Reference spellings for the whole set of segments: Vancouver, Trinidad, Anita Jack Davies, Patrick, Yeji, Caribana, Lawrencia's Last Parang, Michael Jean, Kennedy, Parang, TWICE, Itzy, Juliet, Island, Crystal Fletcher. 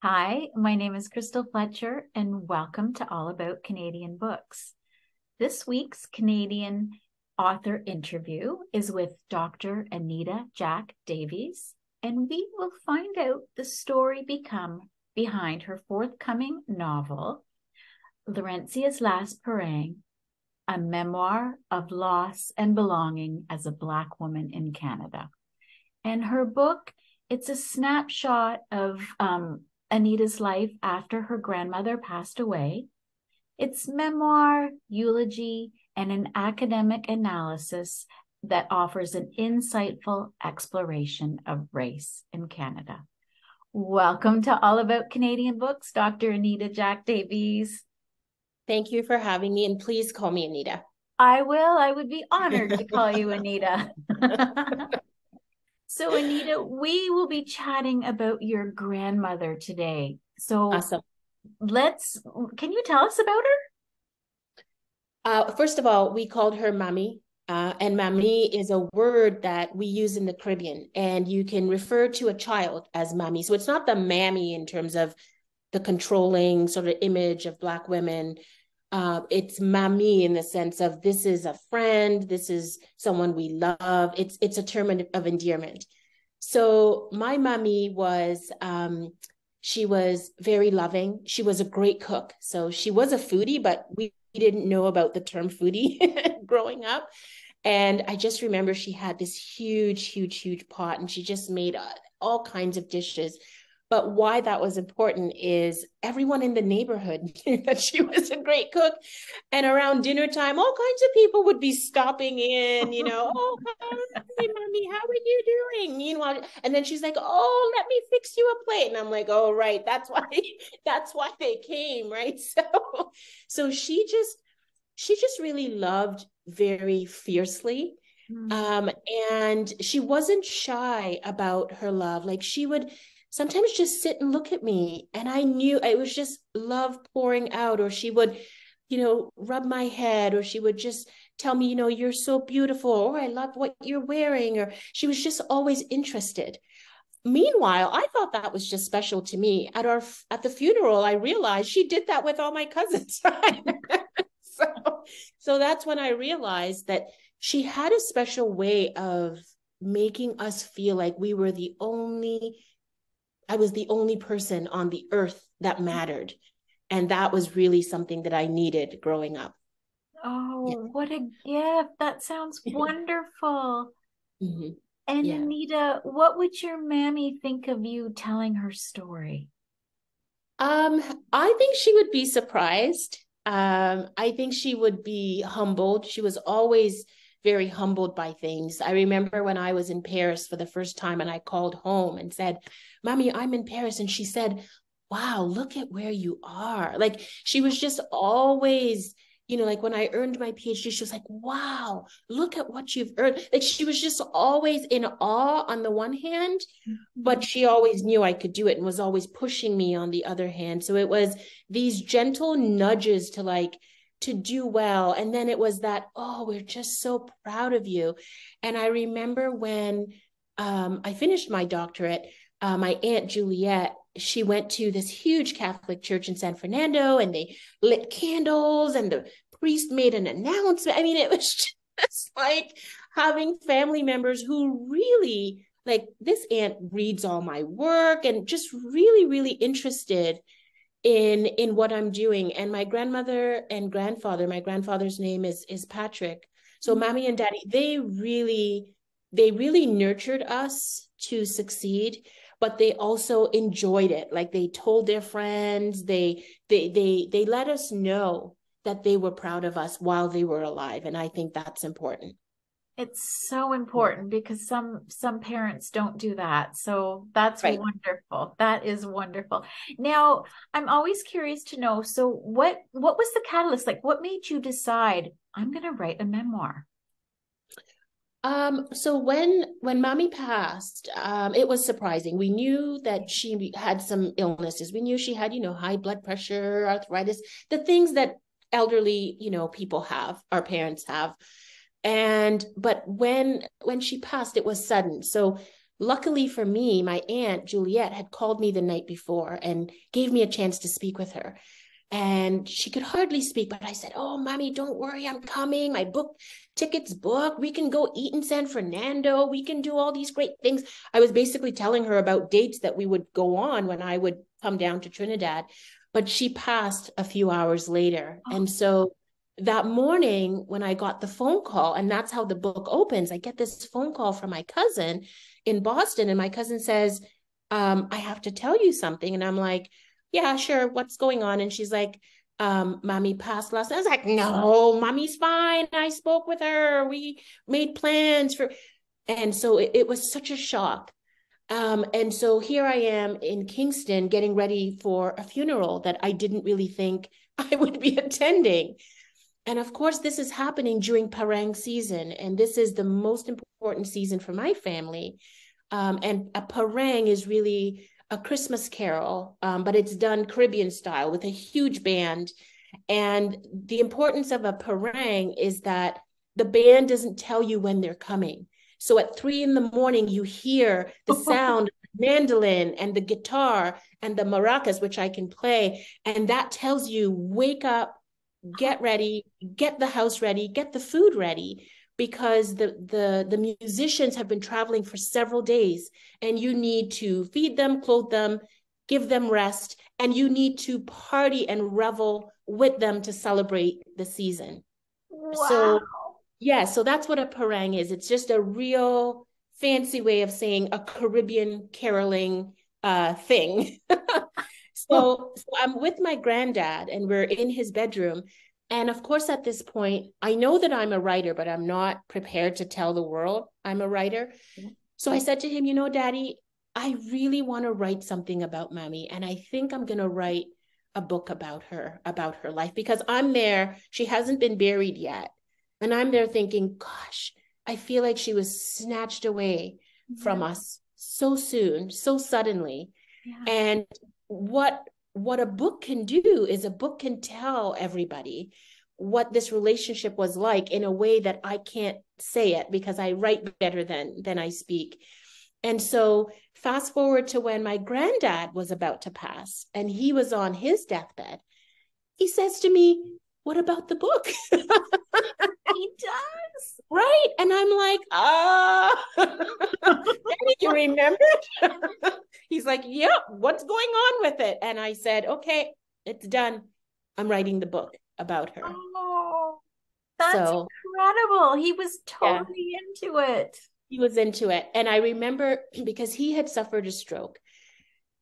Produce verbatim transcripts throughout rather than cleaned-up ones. Hi, my name is Crystal Fletcher, and welcome to All About Canadian Books. This week's Canadian author interview is with Doctor Anita Jack Davies, and we will find out the story become behind her forthcoming novel, Lawrencia's Last Parang, a memoir of loss and belonging as a Black woman in Canada. And her book, it's a snapshot of um, Anita's life after her grandmother passed away. It's memoir, eulogy, and an academic analysis that offers an insightful exploration of race in Canada. Welcome to All About Canadian Books, Doctor Anita Jack Davies. Thank you for having me, and please call me Anita. I will. I would be honored to call you Anita. So Anita, we will be chatting about your grandmother today. So awesome. Let's, can you tell us about her? Uh, first of all, we called her Mami, uh, and Mami is a word that we use in the Caribbean, and you can refer to a child as Mami. So it's not the mammy in terms of the controlling sort of image of Black women. Uh, it's Mami in the sense of this is a friend, this is someone we love. It's it's a term of endearment. So my Mami was, um, she was very loving. She was a great cook. So she was a foodie, but we didn't know about the term foodie growing up. And I just remember she had this huge, huge, huge pot, and she just made uh, all kinds of dishes. But why that was important is everyone in the neighborhood knew that she was a great cook. And around dinner time, all kinds of people would be stopping in, you know, oh, hey, Mommy, how are you doing? Meanwhile, and then she's like, oh, let me fix you a plate. And I'm like, oh, right. That's why, that's why they came, right? So, so she just, she just really loved very fiercely. Mm-hmm. Um, and she wasn't shy about her love. Like she would sometimes just sit and look at me. And I knew it was just love pouring out, or she would, you know, rub my head, or she would just tell me, you know, you're so beautiful, or I love what you're wearing, or she was just always interested. Meanwhile, I thought that was just special to me. At our, at the funeral, I realized she did that with all my cousins. Right? so, so that's when I realized that she had a special way of making us feel like we were the only I was the only person on the earth that mattered. And that was really something that I needed growing up. Oh, yeah. What a gift. That sounds wonderful. Mm-hmm. And yeah. Anita, what would your Mammy think of you telling her story? Um, I think she would be surprised. Um, I think she would be humbled. She was always very humbled by things. I remember when I was in Paris for the first time and I called home and said, Mommy, I'm in Paris. And she said, wow, look at where you are. Like she was just always, you know, like when I earned my PhD, she was like, wow, look at what you've earned. Like she was just always in awe on the one hand, but she always knew I could do it and was always pushing me on the other hand. So it was these gentle nudges to like, to do well. And then it was that, oh, we're just so proud of you. And I remember when um, I finished my doctorate, uh, my Aunt Juliet, she went to this huge Catholic church in San Fernando and they lit candles and the priest made an announcement. I mean, it was just like having family members who really, like this aunt reads all my work and just really, really interested in in what I'm doing. And my grandmother and grandfather, my grandfather's name is is Patrick. So mm-hmm. Mommy and Daddy, they really they really nurtured us to succeed, but they also enjoyed it. Like they told their friends, they they they they let us know that they were proud of us while they were alive. And I think that's important. It's so important because some some parents don't do that. So that's right. Wonderful. That is wonderful. Now, I'm always curious to know, so what what was the catalyst? Like what made you decide I'm going to write a memoir? Um so when when Mommy passed, um it was surprising. We knew that she had some illnesses. We knew she had, you know, high blood pressure, arthritis, the things that elderly, you know, people have, our parents have. And, but when, when she passed, it was sudden. So Luckily for me, my aunt, Juliet, had called me the night before and gave me a chance to speak with her. And she could hardly speak, but I said, oh, mommy, don't worry, I'm coming. My book ticket's booked. We can go eat in San Fernando. We can do all these great things. I was basically telling her about dates that we would go on when I would come down to Trinidad. But she passed a few hours later. Oh. And so that morning when I got the phone call, and that's how the book opens, I get this phone call from my cousin in Boston. And my cousin says, um, I have to tell you something. And I'm like, yeah, sure, what's going on? And she's like, um, mommy passed last night. I was like, no, mommy's fine. I spoke with her. We made plans for, and so it, it was such a shock. Um, and so here I am in Kingston getting ready for a funeral that I didn't really think I would be attending. And of course, this is happening during Parang season. And this is the most important season for my family. Um, and a Parang is really a Christmas carol, um, but it's done Caribbean style with a huge band. And the importance of a parang is that the band doesn't tell you when they're coming. So at three in the morning, you hear the sound of the mandolin and the guitar and the maracas, which I can play. And that tells you, wake up, get ready, get the house ready, get the food ready, because the, the, the musicians have been traveling for several days and you need to feed them, clothe them, give them rest, and you need to party and revel with them to celebrate the season. Wow. So, yeah, so that's what a parang is. It's just a real fancy way of saying a Caribbean caroling uh, thing. so, so I'm with my granddad and we're in his bedroom. And of course, at this point, I know that I'm a writer, but I'm not prepared to tell the world I'm a writer. So I said to him, you know, Daddy, I really want to write something about mommy. And I think I'm going to write a book about her, about her life, because I'm there. She hasn't been buried yet. And I'm there thinking, gosh, I feel like she was snatched away yeah. from us so soon, so suddenly. Yeah. And what What a book can do is a book can tell everybody what this relationship was like in a way that I can't say it because I write better than, than I speak. And so fast forward to when my granddad was about to pass and he was on his deathbed. He says to me, what about the book? He does. Right. And I'm like, ah, oh. You remember? He's like, yep, yeah, what's going on with it? And I said, okay, it's done. I'm writing the book about her. Oh, that's so incredible. He was totally yeah. into it. He was into it. And I remember because he had suffered a stroke.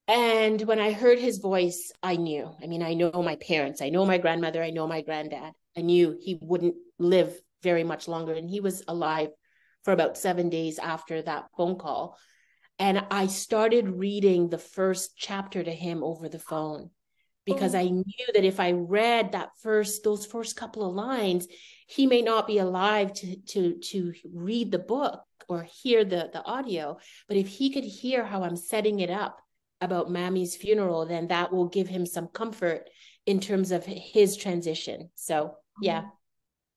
And when I heard his voice, I knew. I mean, I know my parents. I know my grandmother. I know my granddad. I knew he wouldn't live very much longer. And he was alive for about seven days after that phone call. And I started reading the first chapter to him over the phone because oh. I knew that if I read that first, those first couple of lines, he may not be alive to, to, to read the book or hear the, the audio. But if he could hear how I'm setting it up about Mammy's funeral, then that will give him some comfort in terms of his transition. So, yeah.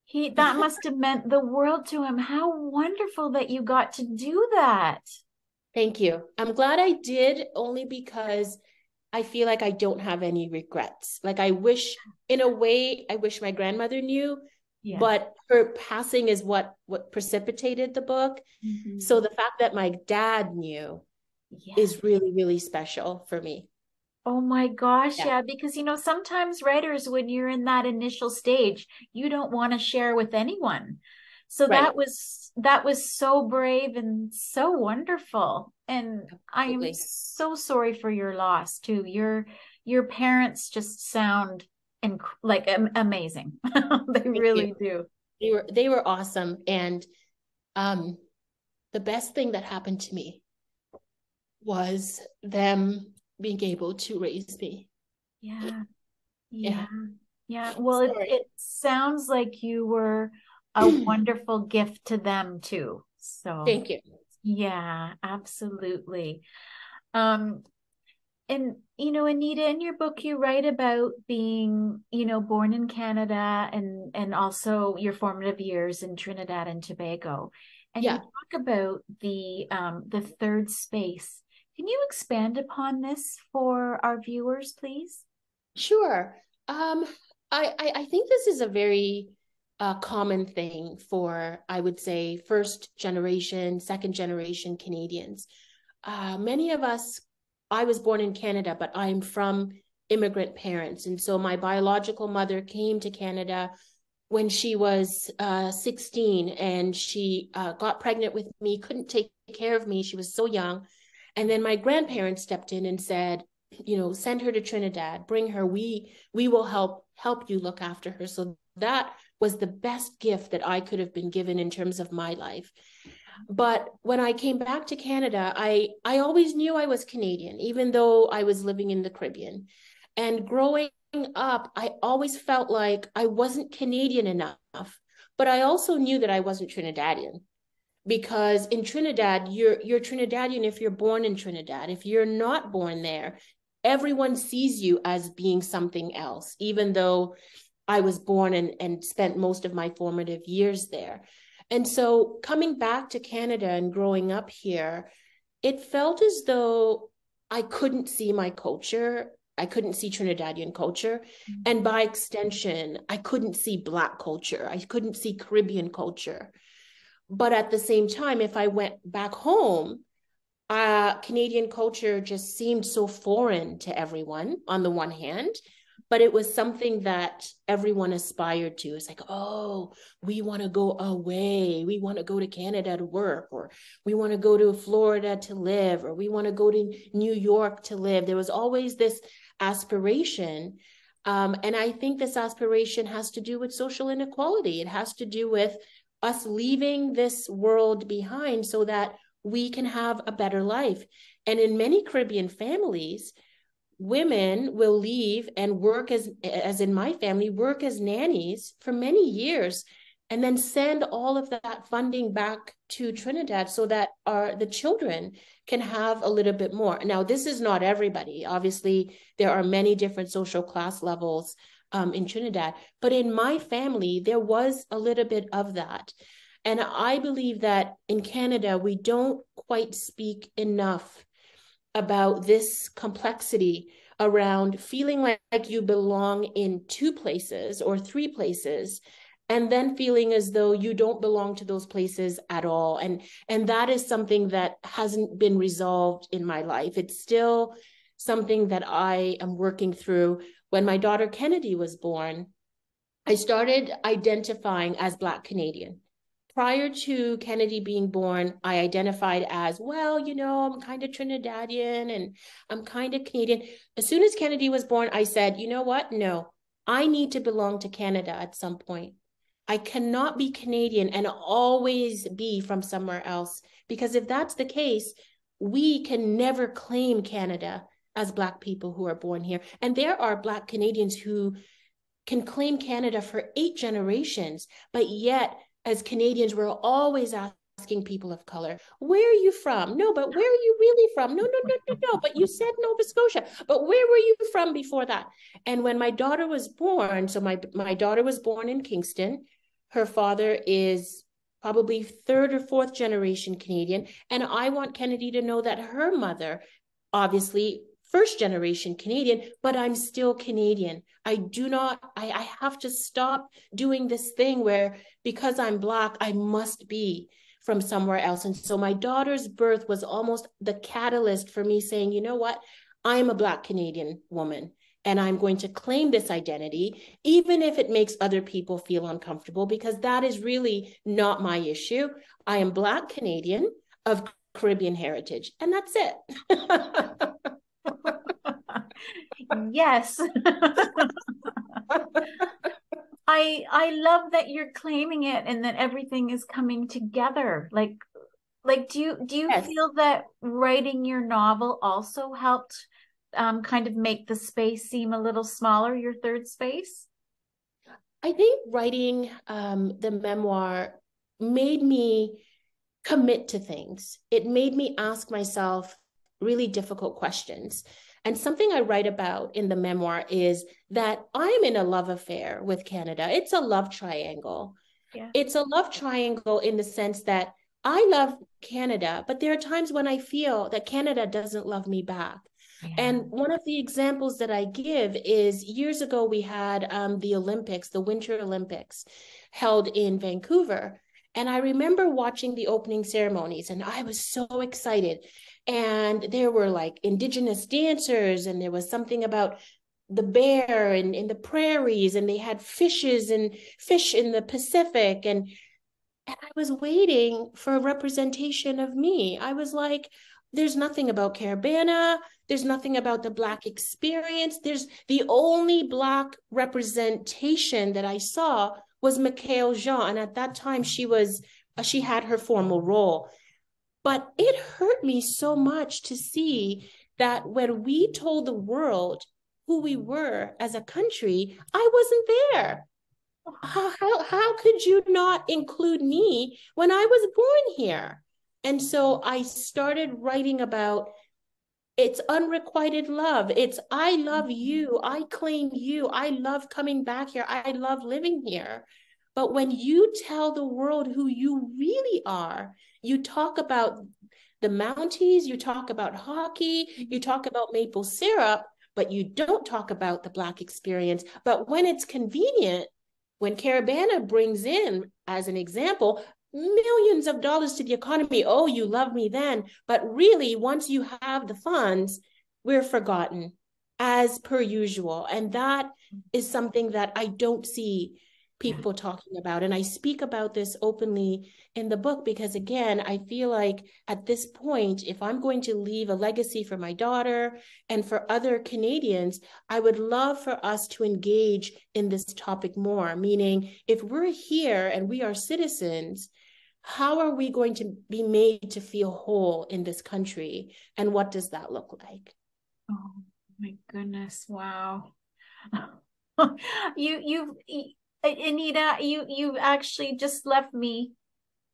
He, that must have meant the world to him. How wonderful that you got to do that. Thank you. I'm glad I did, only because I feel like I don't have any regrets. Like I wish, in a way, I wish my grandmother knew, yeah. but her passing is what, what precipitated the book. Mm-hmm. So the fact that my dad knew yeah. is really, really special for me. Oh my gosh. Yeah. yeah. Because, you know, sometimes writers, when you're in that initial stage, you don't want to share with anyone. So right. that was, that was so brave and so wonderful. And absolutely. I am so sorry for your loss too. Your, your parents just sound inc- like um, amazing. They Thank really you. do. They were, they were awesome. And, um, the best thing that happened to me was them being able to raise me. Yeah. Yeah. Yeah. Well, it, it sounds like you were a wonderful gift to them too. So thank you. Yeah, absolutely. Um, and, you know, Anita, in your book, you write about being, you know, born in Canada and, and also your formative years in Trinidad and Tobago. And yeah. you talk about the um, the third space. Can you expand upon this for our viewers, please? Sure. Um, I, I, I think this is a very uh, common thing for, I would say, first generation, second generation Canadians. Uh, many of us, I was born in Canada, but I'm from immigrant parents. And so my biological mother came to Canada when she was uh, sixteen, and she uh, got pregnant with me, couldn't take care of me. She was so young. And then my grandparents stepped in and said, you know, send her to Trinidad, bring her, we we will help help you look after her. So that was the best gift that I could have been given in terms of my life. But when I came back to Canada, I, I always knew I was Canadian, even though I was living in the Caribbean. And growing up, I always felt like I wasn't Canadian enough, but I also knew that I wasn't Trinidadian, because in Trinidad, you're, you're Trinidadian if you're born in Trinidad. If you're not born there, everyone sees you as being something else, even though I was born and, and spent most of my formative years there. And so coming back to Canada and growing up here, it felt as though I couldn't see my culture. I couldn't see Trinidadian culture. Mm-hmm. And by extension, I couldn't see Black culture. I couldn't see Caribbean culture. But at the same time, if I went back home, uh, Canadian culture just seemed so foreign to everyone on the one hand, but it was something that everyone aspired to. It's like, oh, we want to go away. We want to go to Canada to work, or we want to go to Florida to live, or we want to go to New York to live. There was always this aspiration. Um, and I think this aspiration has to do with social inequality. It has to do with us leaving this world behind so that we can have a better life. And in many Caribbean families, women will leave and work as, as in my family, work as nannies for many years, and then send all of that funding back to Trinidad so that our, the children can have a little bit more. Now, this is not everybody. Obviously, there are many different social class levels um, in Trinidad, but in my family, there was a little bit of that. And I believe that in Canada, we don't quite speak enough about this complexity around feeling like, like you belong in two places or three places, and then feeling as though you don't belong to those places at all. And, and that is something that hasn't been resolved in my life. It's still something that I am working through. When my daughter Kennedy was born, I started identifying as Black Canadian. Prior to Kennedy being born, I identified as, well, you know, I'm kind of Trinidadian and I'm kind of Canadian. As soon as Kennedy was born, I said, you know what? No, I need to belong to Canada at some point. I cannot be Canadian and always be from somewhere else, because if that's the case, we can never claim Canada as Black people who are born here. And there are Black Canadians who can claim Canada for eight generations, but yet, as Canadians, we're always asking people of color, where are you from? No, but where are you really from? No, no, no, no, no, but you said Nova Scotia, but where were you from before that? And when my daughter was born, so my, my daughter was born in Kingston. Her father is probably third or fourth generation Canadian. And I want Kennedy to know that her mother, obviously first generation Canadian, but I'm still Canadian. I do not, I, I have to stop doing this thing where because I'm Black, I must be from somewhere else. And so my daughter's birth was almost the catalyst for me saying, you know what, I'm a Black Canadian woman and I'm going to claim this identity, even if it makes other people feel uncomfortable, because that is really not my issue. I am Black Canadian of Caribbean heritage, and that's it. Yes. I I love that you're claiming it and that everything is coming together. Like like do you do you yes. feel that writing your novel also helped um kind of make the space seem a little smaller, your third space? I think writing um the memoir made me commit to things. It made me ask myself really difficult questions. And something I write about in the memoir is that I'm in a love affair with Canada. It's a love triangle. Yeah. It's a love triangle in the sense that I love Canada, but there are times when I feel that Canada doesn't love me back. Yeah. And one of the examples that I give is years ago, we had um, the Olympics, the Winter Olympics held in Vancouver. And I remember watching the opening ceremonies and I was so excited. And there were like indigenous dancers and there was something about the bear and in the prairies, and they had fishes and fish in the Pacific. And, and I was waiting for a representation of me. I was like, there's nothing about Caribana. There's nothing about the Black experience. There's the only Black representation that I saw was Michael Jean. And at that time she was, she had her formal role, but it hurt me so much to see that when we told the world who we were as a country, I wasn't there. How, how, how could you not include me when I was born here? And so I started writing about it's unrequited love. It's I love you. I claim you. I love coming back here. I love living here. But when you tell the world who you really are, you talk about the Mounties, you talk about hockey, you talk about maple syrup, but you don't talk about the Black experience. But when it's convenient, when Caribana brings in, as an example, millions of dollars to the economy, oh, you love me then. But really, once you have the funds, we're forgotten, as per usual. And that is something that I don't see people talking about. And I speak about this openly in the book, because again, I feel like at this point, if I'm going to leave a legacy for my daughter and for other Canadians, I would love for us to engage in this topic more. Meaning, if we're here and we are citizens, how are we going to be made to feel whole in this country? And what does that look like? Oh my goodness. Wow. you, you've, you... Anita, you you actually just left me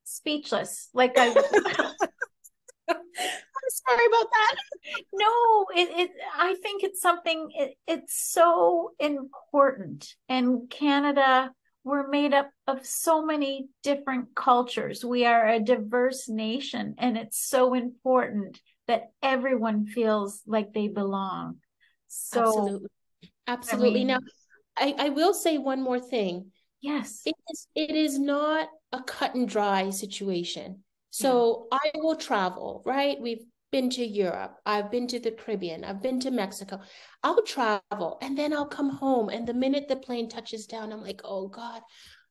speechless. Like I, I'm sorry about that. No, it it. I think it's something. It, it's so important. In Canada, we're made up of so many different cultures. We are a diverse nation, and it's so important that everyone feels like they belong. So absolutely, absolutely. I mean, now. I, I will say one more thing. Yes. It is, it is not a cut and dry situation. So yeah. I will travel, right? We've been to Europe. I've been to the Caribbean. I've been to Mexico. I'll travel and then I'll come home. And the minute the plane touches down, I'm like, oh God,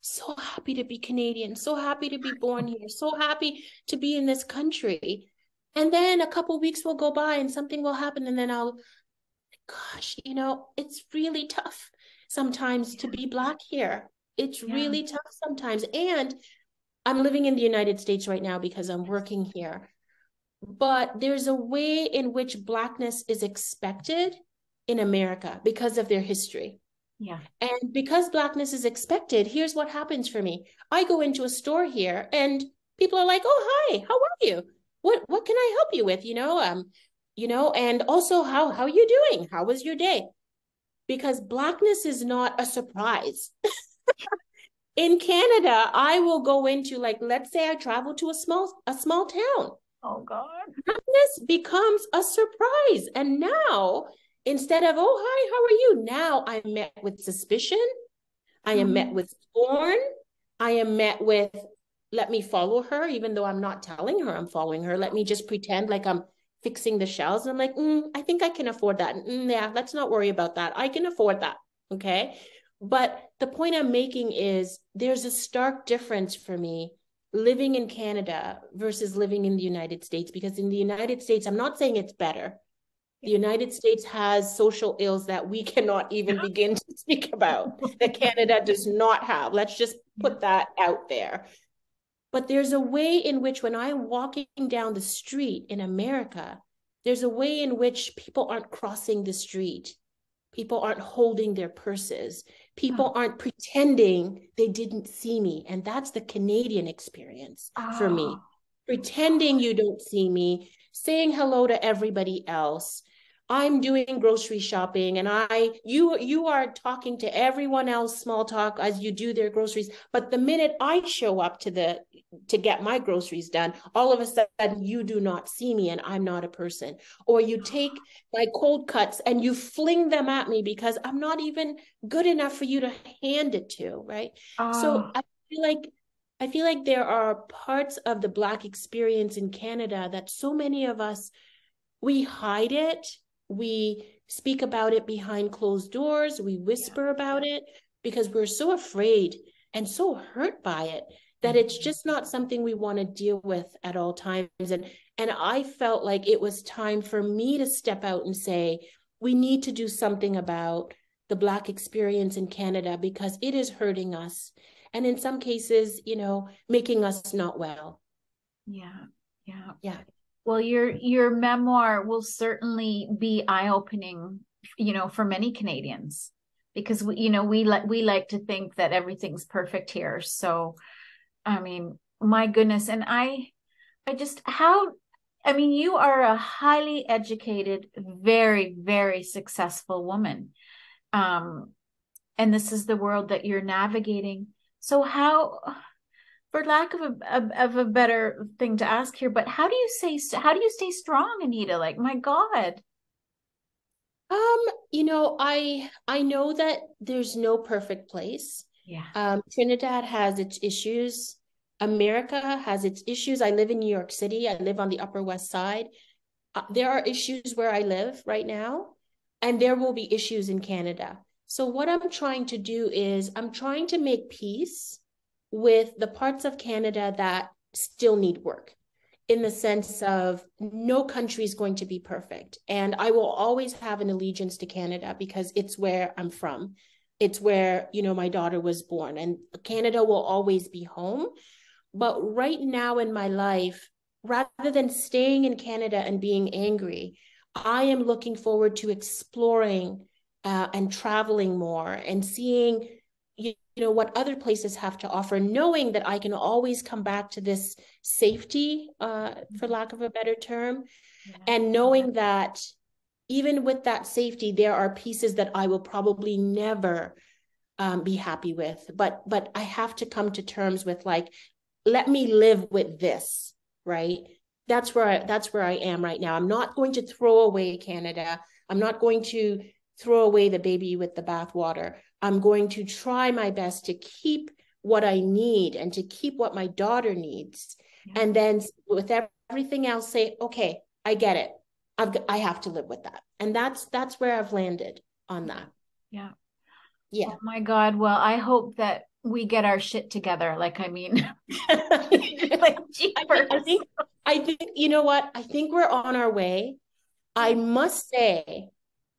so happy to be Canadian. So happy to be born here. So happy to be in this country. And then a couple of weeks will go by and something will happen. And then I'll, gosh, you know, it's really tough. Sometimes yeah. to be Black here. It's yeah. really tough sometimes. And I'm living in the United States right now because I'm working here. But there's a way in which Blackness is expected in America because of their history. Yeah. And because Blackness is expected, here's what happens for me. I go into a store here and people are like, oh, hi, how are you? What what can I help you with? You know, um, you know, and also how how are you doing? How was your day? Because Blackness is not a surprise. In Canada, I will go into, like, let's say I travel to a small a small town. Oh, God. Blackness becomes a surprise. And now, instead of, oh, hi, how are you? Now I'm met with suspicion. I am mm-hmm. met with scorn. I am met with, let me follow her, even though I'm not telling her I'm following her. Let me just pretend like I'm fixing the shells. And I'm like, mm, I think I can afford that. Mm, yeah, let's not worry about that. I can afford that. Okay. But the point I'm making is there's a stark difference for me living in Canada versus living in the United States, because in the United States, I'm not saying it's better. The United States has social ills that we cannot even begin to speak about that Canada does not have. Let's just put that out there. But there's a way in which when I'm walking down the street in America, there's a way in which people aren't crossing the street. People aren't holding their purses. People oh. aren't pretending they didn't see me. And that's the Canadian experience oh. for me. Pretending you don't see me, saying hello to everybody else. I'm doing grocery shopping and I, you, you are talking to everyone else, small talk as you do their groceries. But the minute I show up to the to get my groceries done, all of a sudden you do not see me and I'm not a person. Or you take my cold cuts and you fling them at me because I'm not even good enough for you to hand it to, right? Uh, so I feel like I feel like there are parts of the Black experience in Canada that so many of us, we hide it, we speak about it behind closed doors, we whisper about it because we're so afraid and so hurt by it that it's just not something we want to deal with at all times. And, and I felt like it was time for me to step out and say, we need to do something about the Black experience in Canada because it is hurting us. And in some cases, you know, making us not well. Yeah, yeah, yeah. Well, your your memoir will certainly be eye-opening, you know, for many Canadians, because we, you know, we like we like to think that everything's perfect here. So, I mean, my goodness. And I, I just, how, I mean, you are a highly educated, very, very successful woman. Um, and this is the world that you're navigating. So how, for lack of a, of a better thing to ask here, but how do you say, how do you stay strong, Anita? Like, my God. Um, you know, I, I know that there's no perfect place. Yeah. Um, Trinidad has its issues. America has its issues. I live in New York City. I live on the Upper West Side. Uh, there are issues where I live right now, and there will be issues in Canada. So what I'm trying to do is I'm trying to make peace with the parts of Canada that still need work, in the sense of no country is going to be perfect. And I will always have an allegiance to Canada because it's where I'm from. It's where, you know, my daughter was born, and Canada will always be home. But right now in my life, rather than staying in Canada and being angry, I am looking forward to exploring uh, and traveling more and seeing, you, you know, what other places have to offer, knowing that I can always come back to this safety, uh, for lack of a better term, yeah. and knowing that even with that safety, there are pieces that I will probably never um, be happy with. But but I have to come to terms with, like, let me live with this, right? That's where I, that's where I am right now. I'm not going to throw away Canada. I'm not going to throw away the baby with the bathwater. I'm going to try my best to keep what I need and to keep what my daughter needs. Yeah. And then with everything else, say, okay, I get it. I've got, I have to live with that. And that's, that's where I've landed on that. Yeah. Yeah. Oh my God. Well, I hope that we get our shit together. Like, I mean, like, jeepers. I think, I think, you know what? I think we're on our way. I must say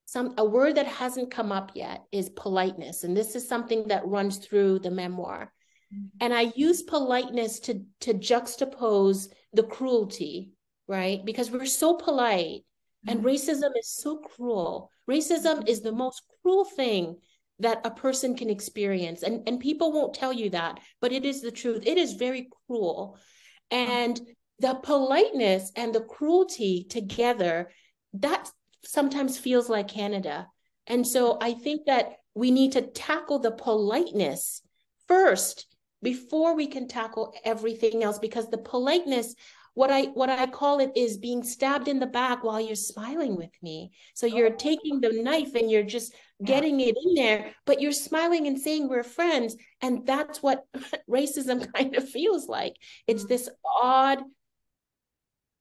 some, a word that hasn't come up yet is politeness. And this is something that runs through the memoir. Mm-hmm. And I use politeness to, to juxtapose the cruelty, right? Because we're so polite, and mm-hmm. racism is so cruel. Racism is the most cruel thing that a person can experience. And, and people won't tell you that, but it is the truth. It is very cruel. And oh. the politeness and the cruelty together, that sometimes feels like Canada. And so I think that we need to tackle the politeness first before we can tackle everything else, because the politeness, What I what I call it is being stabbed in the back while you're smiling with me. So you're oh. taking the knife and you're just getting yeah. it in there, but you're smiling and saying we're friends. And that's what racism kind of feels like. It's this odd,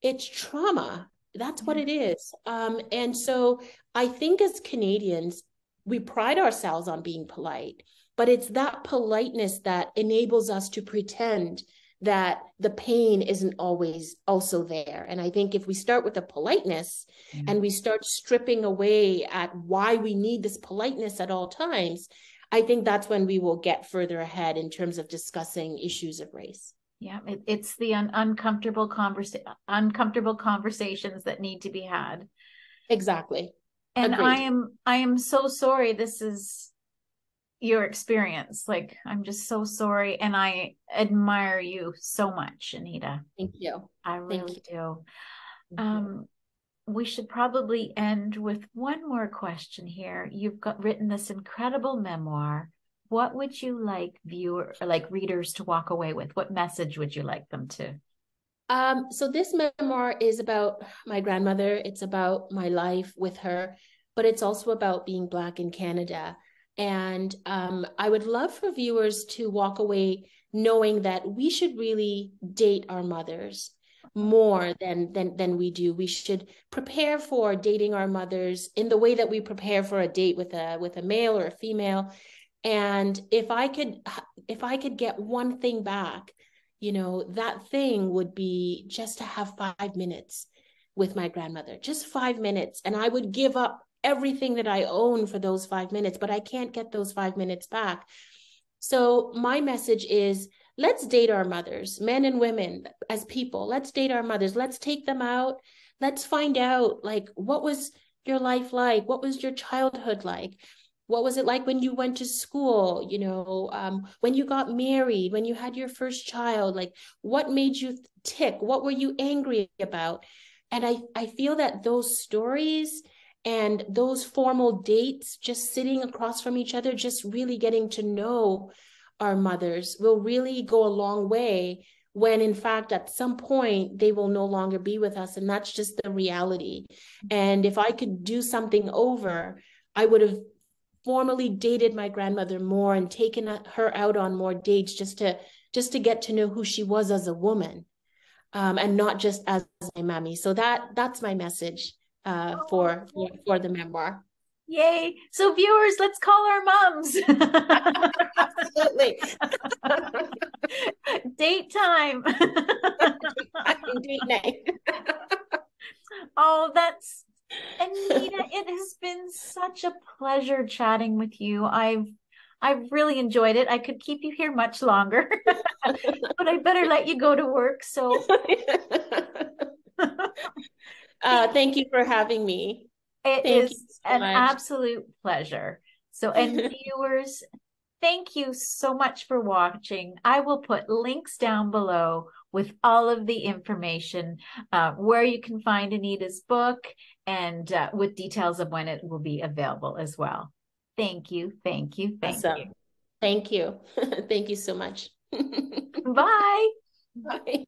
it's trauma. That's yeah. what it is. Um, and so I think as Canadians, we pride ourselves on being polite, but it's that politeness that enables us to pretend that the pain isn't always also there. And I think if we start with the politeness mm-hmm. and we start stripping away at why we need this politeness at all times, I think that's when we will get further ahead in terms of discussing issues of race. Yeah, it, it's the un- uncomfortable conversa- uncomfortable conversations that need to be had. Exactly. And Agreed. I am I am so sorry this is your experience. Like, I'm just so sorry. And I admire you so much, Anita. Thank you. I really do. Um, we should probably end with one more question here. You've got written this incredible memoir what would you like viewer, like readers to walk away with? What message would you like them to? Um, so this memoir is about my grandmother. It's about my life with her, but it's also about being Black in Canada. And um, I would love for viewers to walk away knowing that we should really date our mothers more than than than we do. We should prepare for dating our mothers in the way that we prepare for a date with a with a male or a female. And if I could if I could get one thing back, you know, that thing would be just to have five minutes with my grandmother, just five minutes. And I would give up everything that I own for those five minutes, but I can't get those five minutes back. So my message is, let's date our mothers, men and women, as people. Let's date our mothers. Let's take them out. Let's find out, like, what was your life like? What was your childhood like? What was it like when you went to school? You know, um, when you got married, when you had your first child, like, what made you tick? What were you angry about? And I, I feel that those stories and those formal dates, just sitting across from each other, just really getting to know our mothers, will really go a long way, when in fact at some point they will no longer be with us, and that's just the reality. And if I could do something over, I would have formally dated my grandmother more and taken her out on more dates, just to just to get to know who she was as a woman, um, and not just as my mommy. So that that's my message uh, for for the memoir. Yay. So viewers, let's call our moms. Absolutely. Date time. Oh, that's, Anita, it has been such a pleasure chatting with you. I've I've really enjoyed it. I could keep you here much longer, but I better let you go to work. So uh, thank you for having me. It thank is so an much. Absolute pleasure. So, and viewers, thank you so much for watching. I will put links down below with all of the information uh, where you can find Anita's book, and uh, with details of when it will be available as well. Thank you. Thank you. Thank awesome. you. Thank you. Thank you so much. Bye. Bye.